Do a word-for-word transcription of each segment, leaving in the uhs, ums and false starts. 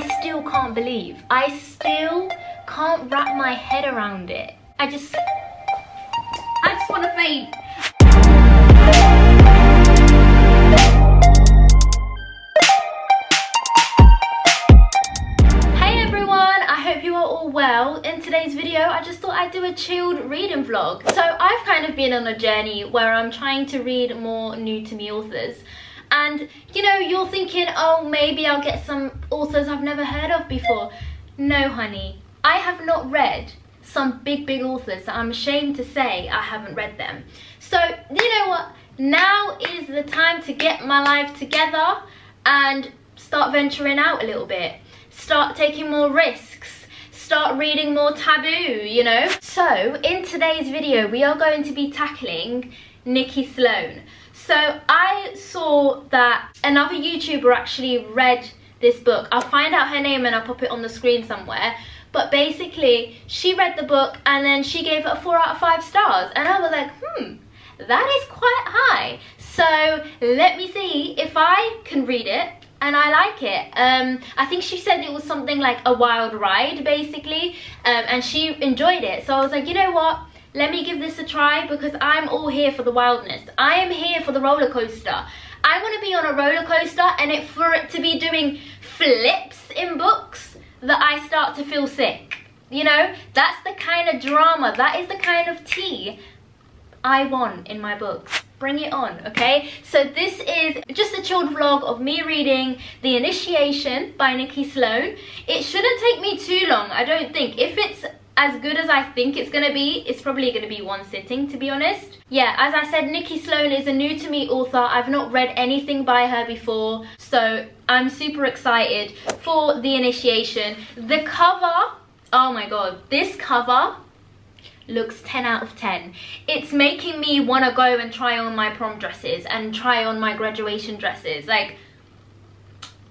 I still can't believe. I still can't wrap my head around it. I just, I just want to faint. Hey everyone, I hope you are all well. In today's video, I just thought I'd do a chilled reading vlog. So I've kind of been on a journey where I'm trying to read more new to me authors. And, you know, you're thinking, oh, maybe I'll get some authors I've never heard of before. No, honey. I have not read some big, big authors that I'm ashamed to say I haven't read them. So, you know what? Now is the time to get my life together and start venturing out a little bit. Start taking more risks. Start reading more taboo, you know? So, in today's video, we are going to be tackling Nikki Sloane. So I saw that another YouTuber actually read this book. I'll find out her name and I'll pop it on the screen somewhere. But basically, she read the book and then she gave it a four out of five stars. And I was like, hmm, that is quite high. So let me see if I can read it and I like it. Um, I think she said it was something like a wild ride, basically. Um, and she enjoyed it. So I was like, you know what? Let me give this a try, because I'm all here for the wildness. I am here for the roller coaster. I want to be on a roller coaster, and it for it to be doing flips in books that I start to feel sick. You know, that's the kind of drama, that is the kind of tea I want in my books. Bring it on, okay? So this is just a chilled vlog of me reading The Initiation by Nikki Sloane. It shouldn't take me too long, I don't think. If it's as good as I think it's gonna be, it's probably gonna be one sitting, to be honest. Yeah, as I said, Nikki Sloane is a new to me author. I've not read anything by her before, so I'm super excited for The Initiation. The cover, oh my god, this cover looks ten out of ten. It's making me wanna go and try on my prom dresses and try on my graduation dresses. Like,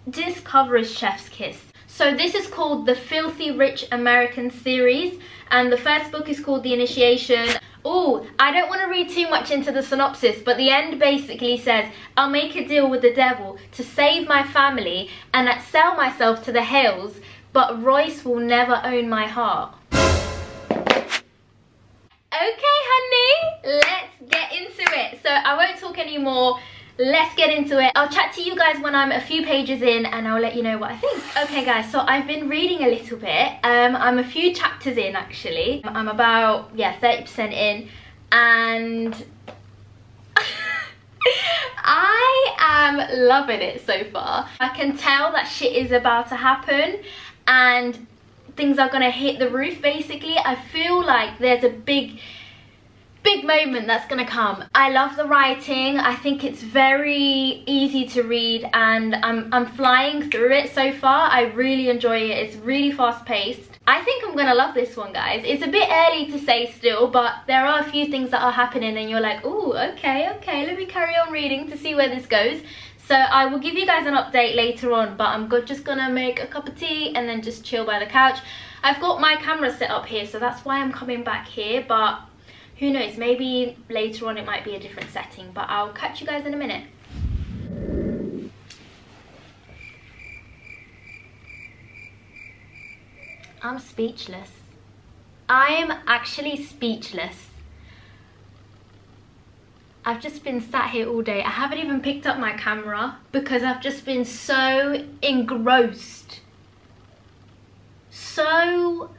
this cover is chef's kiss. So this is called the Filthy Rich Americans series, and the first book is called The Initiation. Oh, I don't want to read too much into the synopsis, but the end basically says, I'll make a deal with the devil to save my family and sell myself to the hills, but Royce will never own my heart. Okay, honey, let's get into it. So I won't talk anymore. Let's get into it. I'll chat to you guys when I'm a few pages in and I'll let you know what I think. Okay guys, so I've been reading a little bit. Um, I'm a few chapters in actually. I'm about, yeah, thirty percent in, and I am loving it so far. I can tell that shit is about to happen and things are gonna hit the roof basically. I feel like there's a big big moment that's gonna come. I love the writing. I think it's very easy to read and I'm, I'm flying through it so far. I really enjoy it. It's really fast paced. I think I'm gonna love this one, guys. It's a bit early to say still, but there are a few things that are happening and you're like, ooh, okay, okay, let me carry on reading to see where this goes. So I will give you guys an update later on, but I'm just gonna make a cup of tea and then just chill by the couch. I've got my camera set up here, so that's why I'm coming back here, but who knows, maybe later on it might be a different setting, but I'll catch you guys in a minute. I'm speechless. I'm actually speechless. I've just been sat here all day. I haven't even picked up my camera because I've just been so engrossed, so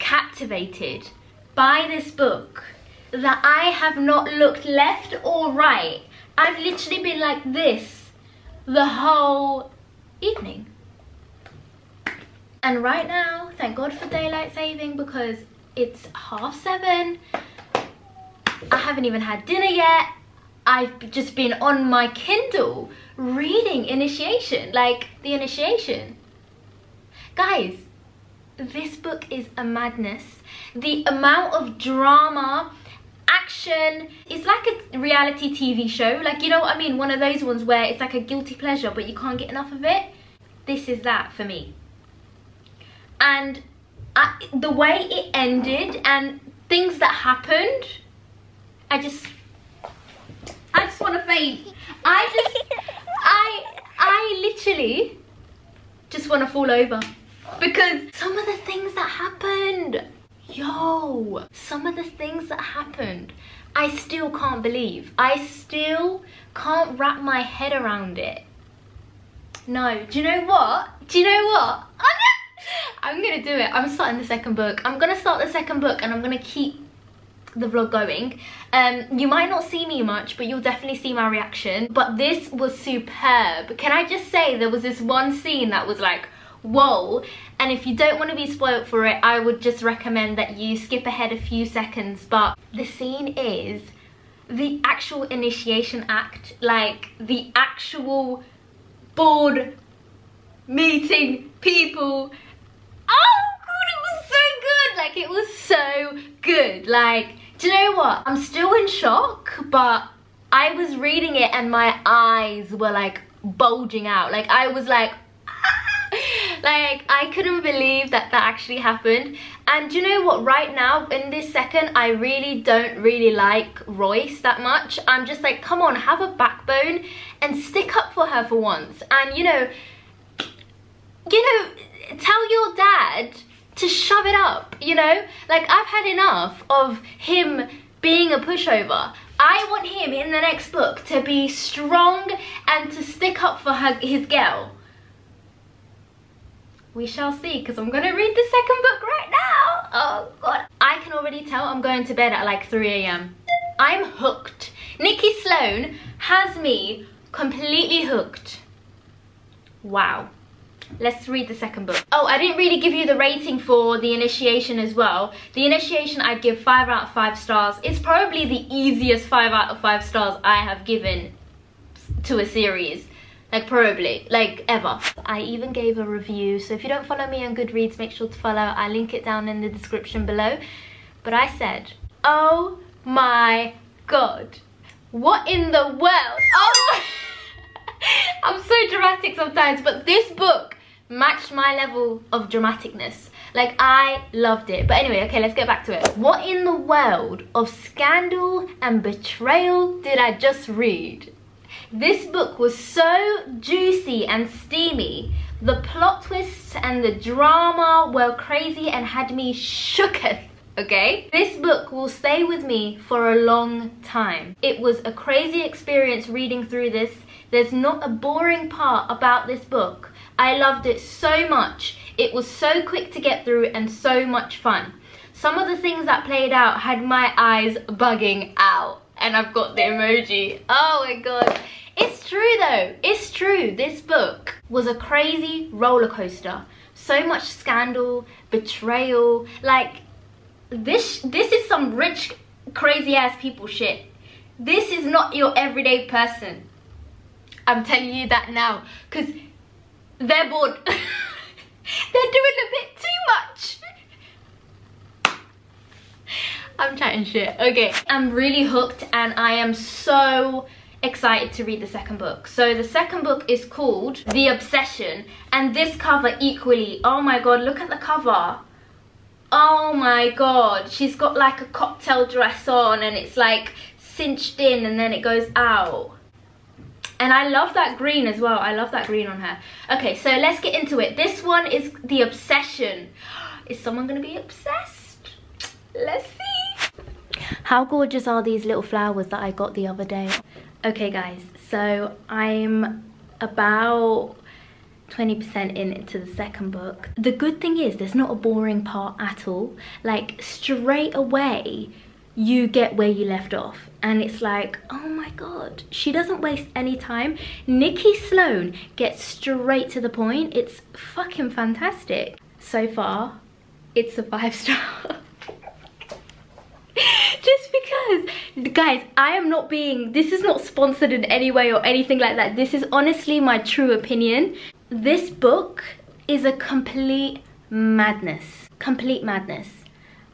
captivated by this book that I have not looked left or right. I've literally been like this the whole evening. And right now, thank God for daylight saving, because it's half seven. I haven't even had dinner yet. I've just been on my Kindle reading Initiation, like The Initiation. Guys, this book is a madness. The amount of drama, action, it's like a reality T V show. Like, you know what I mean? One of those ones where it's like a guilty pleasure, but you can't get enough of it. This is that for me. And I, the way it ended and things that happened, I just, I just want to faint. I just, I, I literally just want to fall over because some of the things that happened, yo, some of the things that happened, I still can't believe. I still can't wrap my head around it. No, do you know what? Do you know what? I'm gonna do it. I'm starting the second book. I'm gonna start the second book and I'm gonna keep the vlog going. Um, you might not see me much, but you'll definitely see my reaction. But this was superb. Can I just say there was this one scene that was like, whoa. And if you don't want to be spoiled for it, I would just recommend that you skip ahead a few seconds. But the scene is the actual initiation act, like the actual board meeting people. Oh god, it was so good. Like, it was so good. Like, do you know what? I'm still in shock, but I was reading it and my eyes were like bulging out. Like, I was like, like, I couldn't believe that that actually happened. And do you know what? Right now, in this second, I really don't really like Royce that much. I'm just like, come on, have a backbone and stick up for her for once. And, you know, you know, tell your dad to shove it up, you know? Like, I've had enough of him being a pushover. I want him in the next book to be strong and to stick up for her, his girl. We shall see, because I'm gonna read the second book right now. Oh god. I can already tell I'm going to bed at like three A M I'm hooked. Nikki Sloane has me completely hooked. Wow. Let's read the second book. Oh, I didn't really give you the rating for The Initiation as well. The Initiation I'd give five out of five stars. It's probably the easiest five out of five stars I have given to a series. Like, probably, like, ever. I even gave a review, so if you don't follow me on Goodreads, make sure to follow. I link it down in the description below. But I said, oh my god, what in the world? Oh, I'm so dramatic sometimes, but this book matched my level of dramaticness. Like, I loved it. But anyway, okay, let's get back to it. What in the world of scandal and betrayal did I just read? This book was so juicy and steamy. The plot twists and the drama were crazy and had me shooketh, okay? This book will stay with me for a long time. It was a crazy experience reading through this. There's not a boring part about this book. I loved it so much. It was so quick to get through and so much fun. Some of the things that played out had my eyes bugging out. And I've got the emoji. Oh my god. It's true though. It's true. This book was a crazy roller coaster. So much scandal, betrayal. Like, this this is some rich, crazy ass people shit. This is not your everyday person. I'm telling you that now, because they're bored. They're doing a bit too much. I'm chatting shit, okay. I'm really hooked and I am so excited to read the second book. So the second book is called The Obsession, and this cover equally, oh my god, look at the cover. Oh my god, she's got like a cocktail dress on and it's like cinched in and then it goes out. And I love that green as well, I love that green on her. Okay, so let's get into it. This one is The Obsession. Is someone gonna be obsessed? Let's see. How gorgeous are these little flowers that I got the other day? Okay guys, so I'm about twenty percent in into the second book. The good thing is there's not a boring part at all. Like, straight away you get where you left off and it's like, oh my god, she doesn't waste any time. Nikki Sloane gets straight to the point. It's fucking fantastic. So far, it's a five star. Just because, guys, I am not being, this is not sponsored in any way or anything like that. This is honestly my true opinion. This book is a complete madness, complete madness.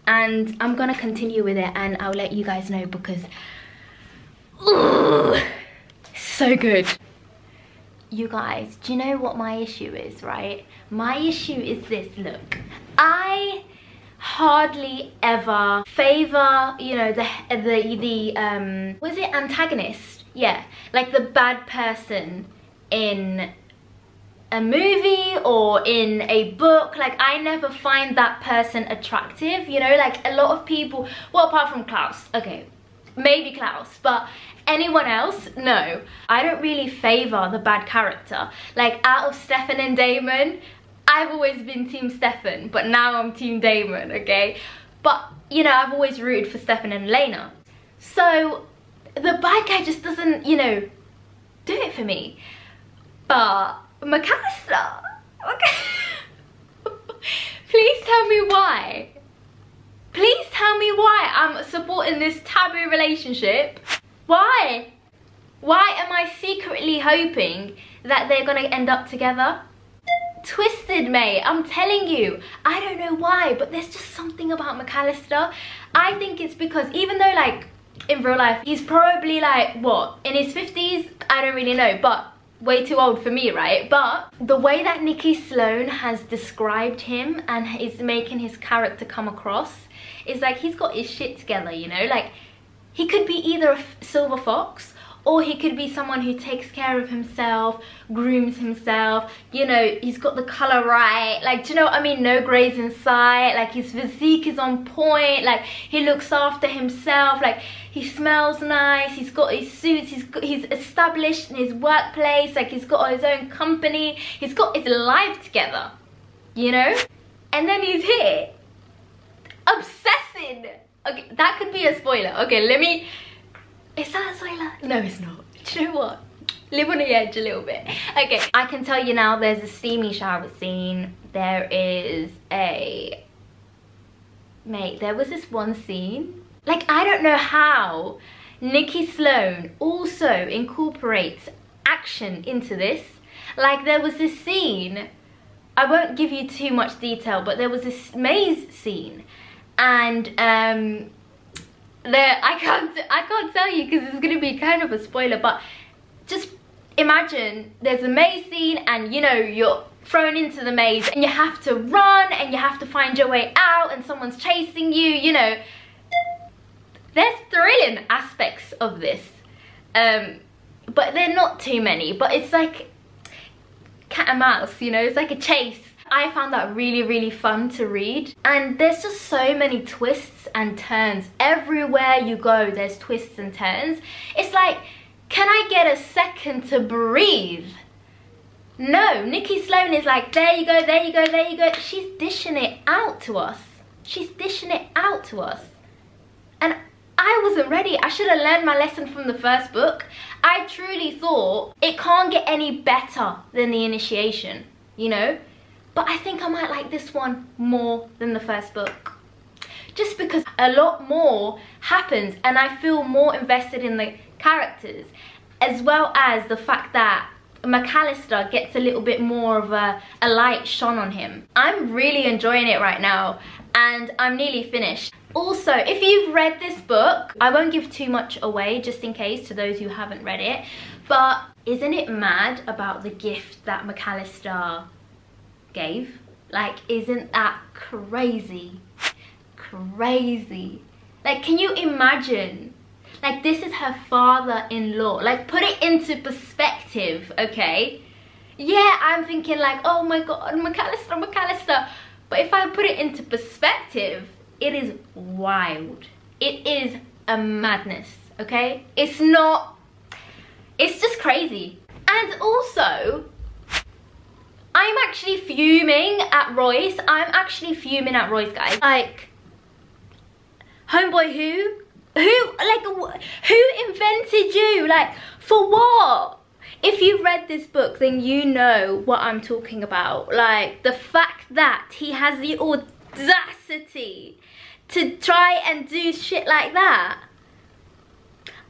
And I'm gonna continue with it and I'll let you guys know because, ooh, so good. You guys, do you know what my issue is, right? My issue is this, look, I hardly ever favor, you know, the the the um was it antagonist? Yeah, like the bad person in a movie or in a book, like I never find that person attractive, you know, like a lot of people, well, apart from Klaus, okay, maybe Klaus, but anyone else, no. I don't really favor the bad character. Like out of Stefan and Damon, I've always been team Stefan, but now I'm team Damon, okay? But, you know, I've always rooted for Stefan and Elena. So the bad guy just doesn't, you know, do it for me. But McAllister, okay. Please tell me why. Please tell me why I'm supporting this taboo relationship. Why? Why am I secretly hoping that they're gonna end up together? Twisted, mate, I'm telling you. I don't know why, but there's just something about McAllister. I think it's because even though, like, in real life, he's probably like, what, in his fifties? I don't really know, but way too old for me, right? But the way that Nikki Sloane has described him and is making his character come across is like he's got his shit together, you know? Like, he could be either a silver fox or he could be someone who takes care of himself, grooms himself, you know, he's got the colour right, like, do you know what I mean? No greys in sight, like, his physique is on point, like, he looks after himself, like, he smells nice, he's got his suits, he's, got, he's established in his workplace, like, he's got his own company, he's got his life together, you know? And then he's here, obsessing. Okay, that could be a spoiler. Okay, let me... Is that a spoiler? No, it's not. Do you know what? Live on the edge a little bit. Okay, I can tell you now there's a steamy shower scene. There is a... Mate, there was this one scene. Like, I don't know how Nikki Sloane also incorporates action into this. Like, there was this scene. I won't give you too much detail, but there was this maze scene. And, um... There, I can't I can't tell you because it's going to be kind of a spoiler, but just imagine there's a maze scene and, you know, you're thrown into the maze and you have to run and you have to find your way out and someone's chasing you, you know. There's thrilling aspects of this, um, but they're not too many, but it's like cat and mouse, you know, it's like a chase. I found that really, really fun to read. And there's just so many twists and turns. Everywhere you go, there's twists and turns. It's like, can I get a second to breathe? No, Nikki Sloane is like, there you go, there you go, there you go. She's dishing it out to us. She's dishing it out to us. And I wasn't ready. I should have learned my lesson from the first book. I truly thought it can't get any better than The Initiation, you know? But I think I might like this one more than the first book. Just because a lot more happens and I feel more invested in the characters. As well as the fact that McAllister gets a little bit more of a, a light shone on him. I'm really enjoying it right now and I'm nearly finished. Also, if you've read this book, I won't give too much away just in case to those who haven't read it. But isn't it mad about the gift that McAllister gave? Like, isn't that crazy? Crazy. Like, can you imagine? Like, this is her father-in-law. Like, put it into perspective, okay? Yeah, I'm thinking like, oh my god, McAllister, McAllister. But if I put it into perspective, it is wild. It is a madness, okay? It's not, it's just crazy. And also, I'm actually fuming at Royce. I'm actually fuming at Royce, guys. Like, homeboy, who? Who, like, who invented you? Like, for what? If you've read this book, then you know what I'm talking about. Like, the fact that he has the audacity to try and do shit like that.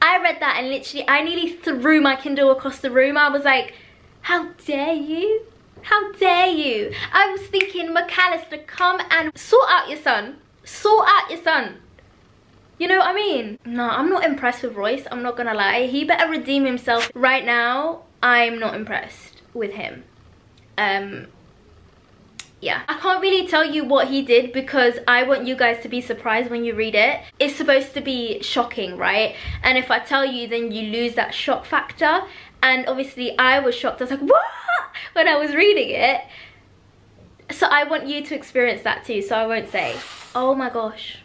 I read that and literally, I nearly threw my Kindle across the room. I was like, how dare you? How dare you? I was thinking, McAllister, come and sort out your son. Sort out your son. You know what I mean? No, I'm not impressed with Royce. I'm not gonna lie. He better redeem himself. Right now, I'm not impressed with him. Um, yeah. I can't really tell you what he did because I want you guys to be surprised when you read it. It's supposed to be shocking, right? And if I tell you, then you lose that shock factor. And obviously, I was shocked. I was like, what? when I was reading it. So I want you to experience that too, so I won't say, oh my gosh.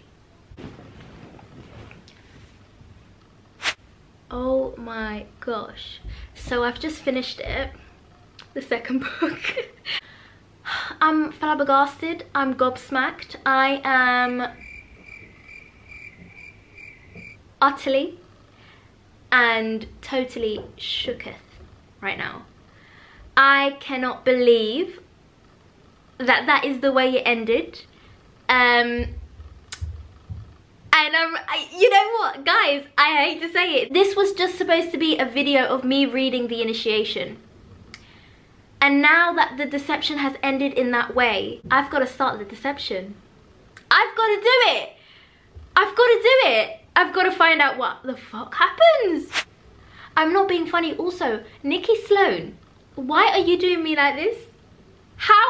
Oh my gosh. So I've just finished it, the second book. I'm flabbergasted, I'm gobsmacked, I am utterly and totally shooketh right now. I cannot believe that that is the way it ended. Um, And um, I, you know what, guys, I hate to say it. This was just supposed to be a video of me reading The Initiation. And now that The Deception has ended in that way, I've got to start The Deception. I've got to do it. I've got to do it. I've got to find out what the fuck happens. I'm not being funny. Also, Nikki Sloane, why are you doing me like this? How,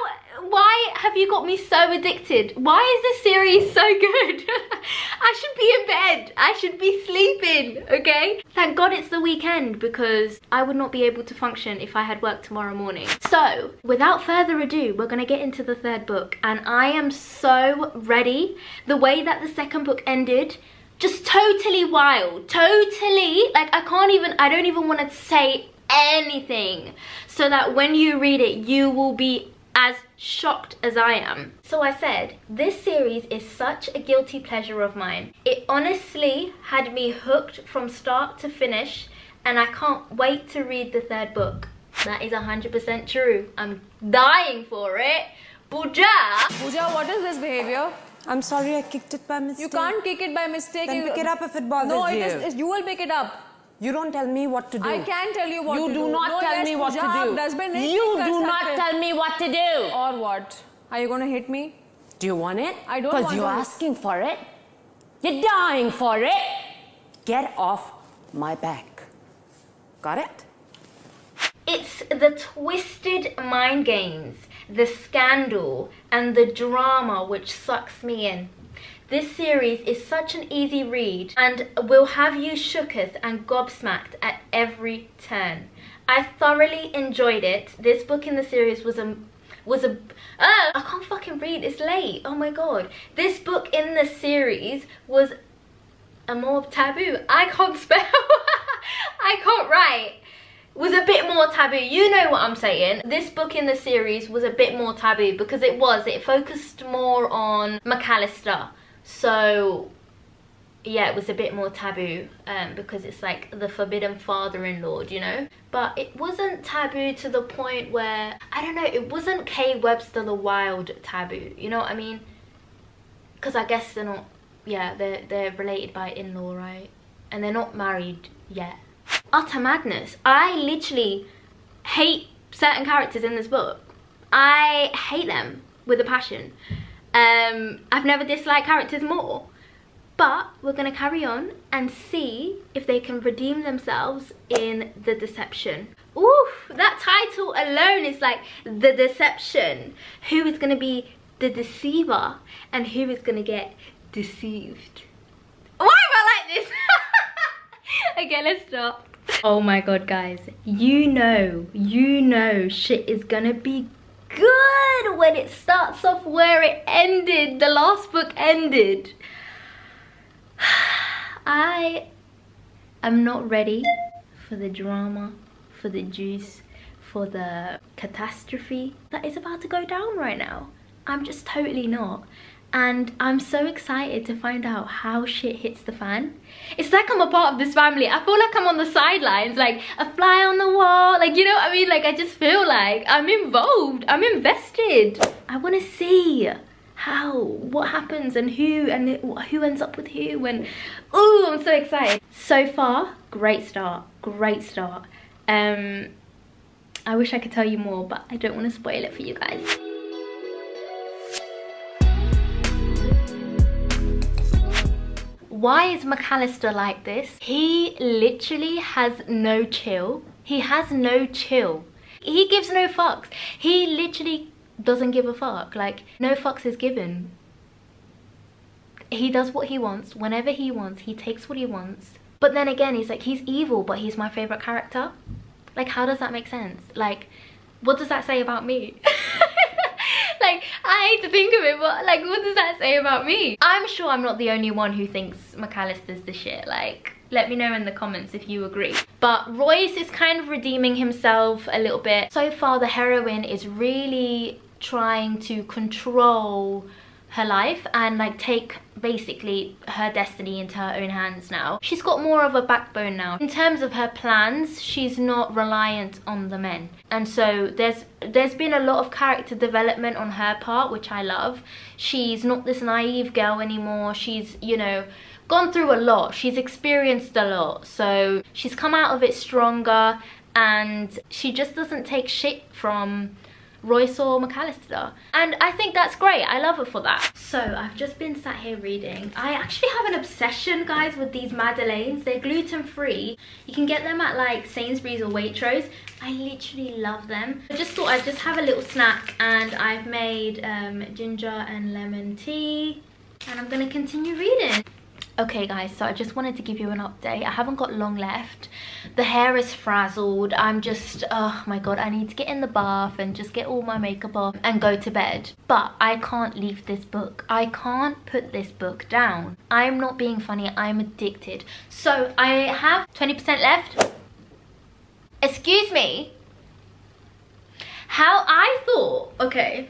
why have you got me so addicted? Why is this series so good? I should be in bed, I should be sleeping, okay? Thank God it's the weekend, because I would not be able to function if I had work tomorrow morning. So, without further ado, we're gonna get into the third book, and I am so ready. The way that the second book ended, just totally wild, totally, like I can't even, I don't even wanna say anything, so that when you read it, you will be as shocked as I am. So I said, this series is such a guilty pleasure of mine. It honestly had me hooked from start to finish, and I can't wait to read the third book. That is one hundred percent true. I'm dying for it. Pooja! Pooja, what is this behavior? I'm sorry, I kicked it by mistake. You can't kick it by mistake. Then you pick it up if it bothers no, you. No, it is, you will pick it up. You don't tell me what to do. I can tell you what you to do. You do not no, tell me what to do. You do not tell me what to do. Or what? Are you going to hit me? Do you want it? I don't want it. Because you're asking for it. You're dying for it. Get off my back. Got it? It's the twisted mind games, the scandal, and the drama which sucks me in. This series is such an easy read and will have you shooketh and gobsmacked at every turn. I thoroughly enjoyed it. This book in the series was a... was a... Oh, I can't fucking read, it's late. Oh my god. This book in the series was a more taboo. I can't spell. I can't write. Was a bit more taboo. You know what I'm saying. This book in the series was a bit more taboo because it was. It focused more on McAllister. So, yeah, it was a bit more taboo um, because it's like the forbidden father-in-law, you know? But it wasn't taboo to the point where, I don't know, it wasn't K. Webster the Wild taboo, you know what I mean? Because I guess they're not, yeah, they're, they're related by in-law, right? And they're not married yet. Utter madness. I literally hate certain characters in this book. I hate them with a passion. Um, I've never disliked characters more, but we're going to carry on and see if they can redeem themselves in The Deception. Ooh, that title alone is like The Deception. Who is going to be the deceiver and who is going to get deceived? Why am I like this? Okay, let's stop. Oh my god, guys. You know, you know shit is going to be good when it starts off where it ended. The last book ended. I am not ready for the drama, for the juice, for the catastrophe that is about to go down right now. I'm just totally not. And I'm so excited to find out how shit hits the fan. It's like I'm a part of this family. I feel like I'm on the sidelines, like a fly on the wall. Like, you know what I mean? Like, I just feel like I'm involved. I'm invested. I want to see how, what happens and who and who ends up with who. And, oh, I'm so excited. So far, great start. Great start. Um, I wish I could tell you more, but I don't want to spoil it for you guys. Why is McAllister like this? He literally has no chill. He has no chill. He gives no fucks. He literally doesn't give a fuck. Like, no fucks is given. He does what he wants, whenever he wants. He takes what he wants. But then again, he's like, he's evil, but he's my favorite character. Like, how does that make sense? Like, what does that say about me? Like, I hate to think of it, but like, what does that say about me? I'm sure I'm not the only one who thinks McAllister's the shit. Like, let me know in the comments if you agree. But Royce is kind of redeeming himself a little bit. So far, the heroine is really trying to control her life and like take basically her destiny into her own hands now. She's got more of a backbone now. In terms of her plans, she's not reliant on the men. And so there's there's been a lot of character development on her part, which I love. She's not this naive girl anymore. She's, you know, gone through a lot. She's experienced a lot. So she's come out of it stronger, and she just doesn't take shit from Royce or McAllister, and I think that's great. I love her for that. So I've just been sat here reading. I actually have an obsession, guys, with these Madeleines. They're gluten free. You can get them at like Sainsbury's or Waitrose. I literally love them. I just thought I'd just have a little snack, and I've made um, ginger and lemon tea, and I'm gonna continue reading. Okay guys, so I just wanted to give you an update. I haven't got long left. The hair is frazzled. I'm just, oh my god, I need to get in the bath and just get all my makeup off and go to bed. But I can't leave this book. I can't put this book down. I'm not being funny, I'm addicted. So I have twenty percent left. Excuse me. How I thought, okay.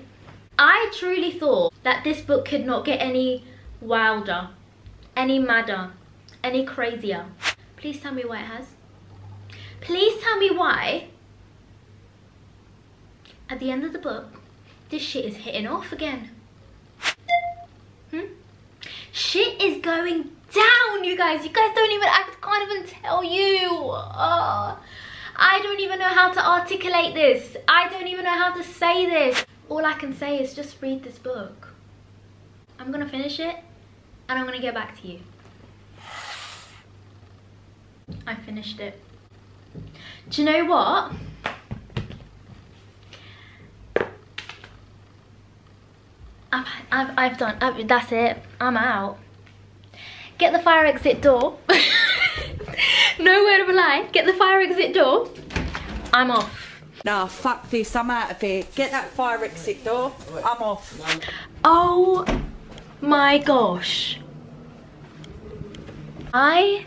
I truly thought that this book could not get any wilder, any madder, any crazier. Please tell me why it has. Please tell me why, at the end of the book, this shit is hitting off again. Hmm? Shit is going down, you guys. You guys don't even, I can't even tell you. Oh, I don't even know how to articulate this. I don't even know how to say this. All I can say is just read this book. I'm gonna finish it, and I'm gonna get back to you. I finished it. Do you know what? I've, I've, I've done, I've, that's it, I'm out. Get the fire exit door. No word of a lie, get the fire exit door. I'm off. Nah, fuck this, I'm out of here. Get that fire exit door, I'm off. Oh my gosh. I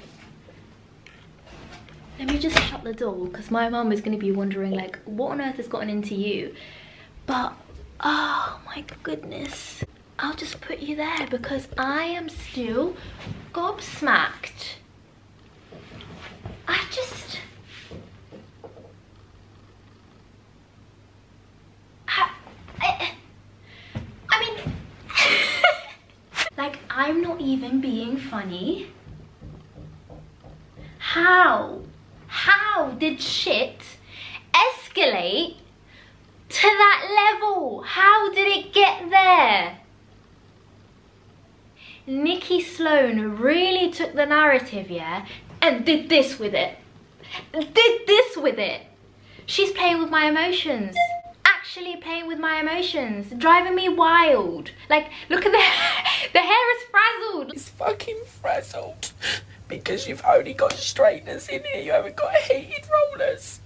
let me just shut the door, because my mum is going to be wondering like what on earth has gotten into you. But oh my goodness, I'll just put you there because I am still gobsmacked. I just I, I, I mean like, I'm not even being funny. How? How did shit escalate to that level? How did it get there? Nikki Sloane really took the narrative, yeah, and did this with it. Did this with it. She's playing with my emotions. Actually playing with my emotions, driving me wild. Like, look at the hair. The hair is frazzled. It's fucking frazzled because you've only got straighteners in here. You haven't got heated rollers.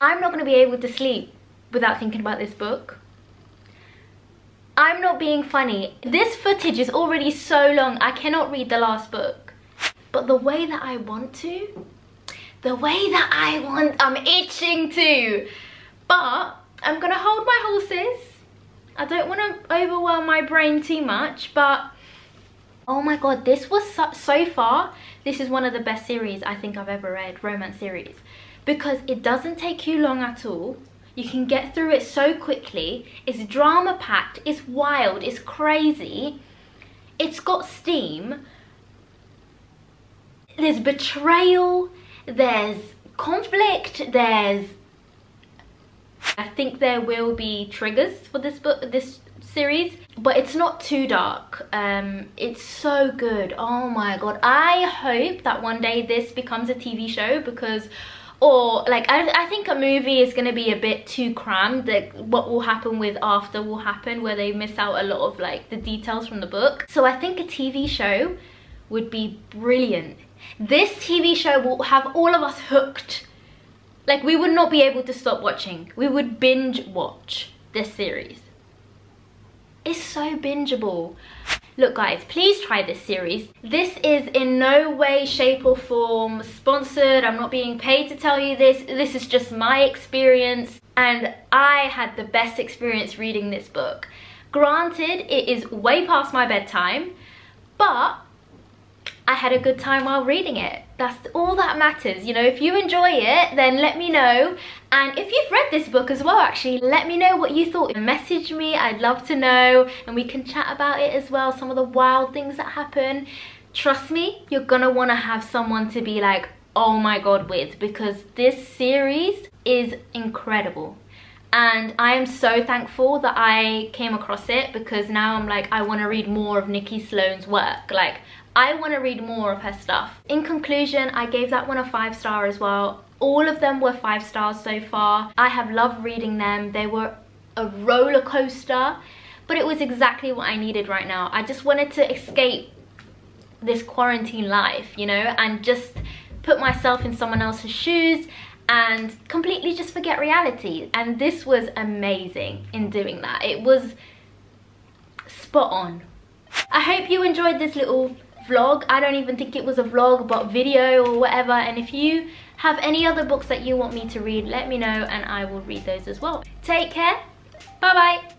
I'm not going to be able to sleep without thinking about this book. I'm not being funny. This footage is already so long. I cannot read the last book. But the way that I want to, the way that I want, I'm itching to. But I'm gonna hold my horses. I don't want to overwhelm my brain too much, but oh my god, this was so, so far this is one of the best series I think I've ever read, romance series, because it doesn't take you long at all. You can get through it so quickly. It's drama packed, it's wild, it's crazy, it's got steam. There's betrayal, there's conflict, there's I think there will be triggers for this book, this series, but it's not too dark. Um, it's so good. Oh my god. I hope that one day this becomes a T V show, because, or like, I, I think a movie is going to be a bit too crammed. Like, what will happen with After will happen, where they miss out a lot of like the details from the book. So I think a T V show would be brilliant. This T V show will have all of us hooked. Like, we would not be able to stop watching. We would binge watch this series. It's so bingeable. Look guys, please try this series. This is in no way, shape or form sponsored. I'm not being paid to tell you this. This is just my experience, and I had the best experience reading this book. Granted, it is way past my bedtime, but I had a good time while reading it. That's all that matters. You know, if you enjoy it, then let me know. And if you've read this book as well, actually, let me know what you thought. Message me, I'd love to know. And we can chat about it as well, some of the wild things that happen. Trust me, you're gonna wanna have someone to be like, oh my God, with, because this series is incredible. And I am so thankful that I came across it, because now I'm like, I wanna read more of Nikki Sloane's work. Like, I want to read more of her stuff. In conclusion, I gave that one a five star as well. All of them were five stars so far. I have loved reading them. They were a roller coaster, but it was exactly what I needed right now. I just wanted to escape this quarantine life, you know, and just put myself in someone else's shoes and completely just forget reality. And this was amazing in doing that. It was spot on. I hope you enjoyed this little vlog. I don't even think it was a vlog, but video or whatever. And if you have any other books that you want me to read, let me know and I will read those as well. Take care. Bye bye.